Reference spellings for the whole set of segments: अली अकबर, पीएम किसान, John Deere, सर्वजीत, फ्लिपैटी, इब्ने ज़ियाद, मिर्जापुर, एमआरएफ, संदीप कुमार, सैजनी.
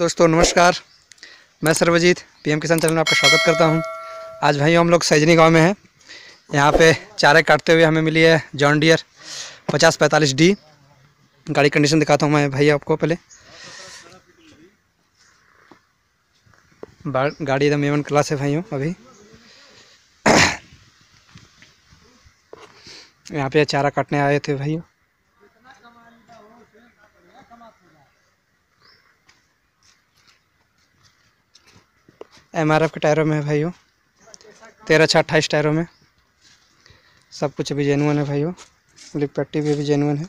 दोस्तों नमस्कार, मैं सर्वजीत पीएम किसान चैनल में आपका स्वागत करता हूं। आज भाई हम लोग सैजनी गांव में हैं। यहां पे चारे काटते हुए हमें मिली है जॉन डियर 5045D। गाड़ी कंडीशन दिखाता हूं मैं भाई आपको। पहले गाड़ी एकदम एवन क्लास है भाइयों। अभी यहाँ पे चारा काटने आए थे भाइयों। एमआरएफ के टायरों में है भाइयों, 13/28 टायरों में। सब कुछ अभी जेनुअन है भाइयों। फ्लिपैटी भी अभी जेनुअन है।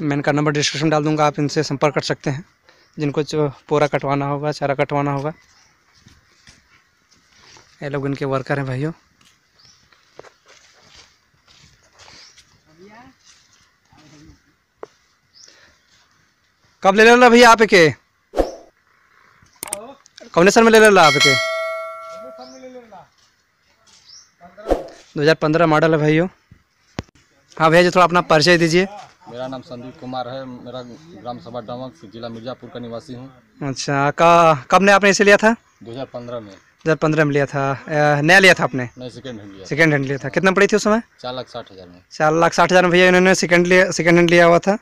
मैं इनका नंबर डिस्क्रिप्शन डाल दूंगा, आप इनसे संपर्क कर सकते हैं जिनको पूरा कटवाना होगा, चारा कटवाना होगा। ये लोग इनके वर्कर हैं भाइयों। कब ले लेना भैया आपके कॉम्बिनेशन में ले लेना? आपके 2015 मॉडल है भाइयों। हाँ भैया जी, थोड़ा अपना परिचय दीजिए। मेरा नाम संदीप कुमार है। मेरा ग्राम सभा डामक, जिला मिर्जापुर का निवासी हूँ। अच्छा, कब ने आपने इसे लिया था? 2015 में। 2015 में लिया था। नया लिया था आपने? नहीं, सेकेंड हैंड लिया था। कितना पड़ी थी उस समय? 4,60,000 में। 4,60,000 में भैया इन्होंने सेकेंड हैंड लिया हुआ था।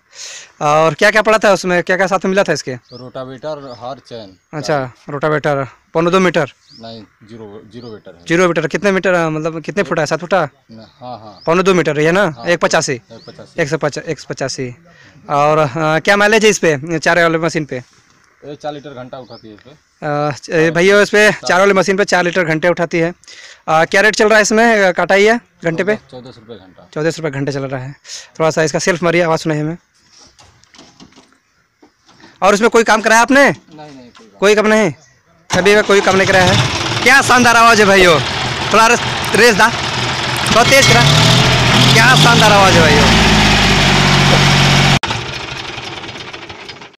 और क्या क्या पड़ा था उसमें, क्या क्या साथ में मिला था इसके? रोटावेटर, हर, चैन। अच्छा, रोटावेटर 1.2 मीटर? नहीं, 0 मीटर। कितने मीटर, मतलब कितने फुटा है? 7 फुटा। हाँ, 1.2 मीटर है ना। 185, 185। और क्या माइलेज है इस पे, चारे वाले मशीन पे? 4 लीटर घंटा उठाती है इस पे भैया। इस पे चार वाली मशीन पे 4 लीटर घंटे उठाती है। क्या रेट चल रहा है इसमें, काटाई है घंटे पे? 14 रुपये घंटा। 14 रुपये घंटे चल रहा है। थोड़ा सा इसका सेल्फ मारिए, आवाज़ सुनाई हमें। और इसमें कोई काम कराया आपने? नहीं, कोई काम नहीं। कभी कोई काम नहीं कराया है। क्या शानदार आवाज़ है भैया। थोड़ा रेस दा, बहुत तेज करा। क्या शानदार आवाज़ है भैया।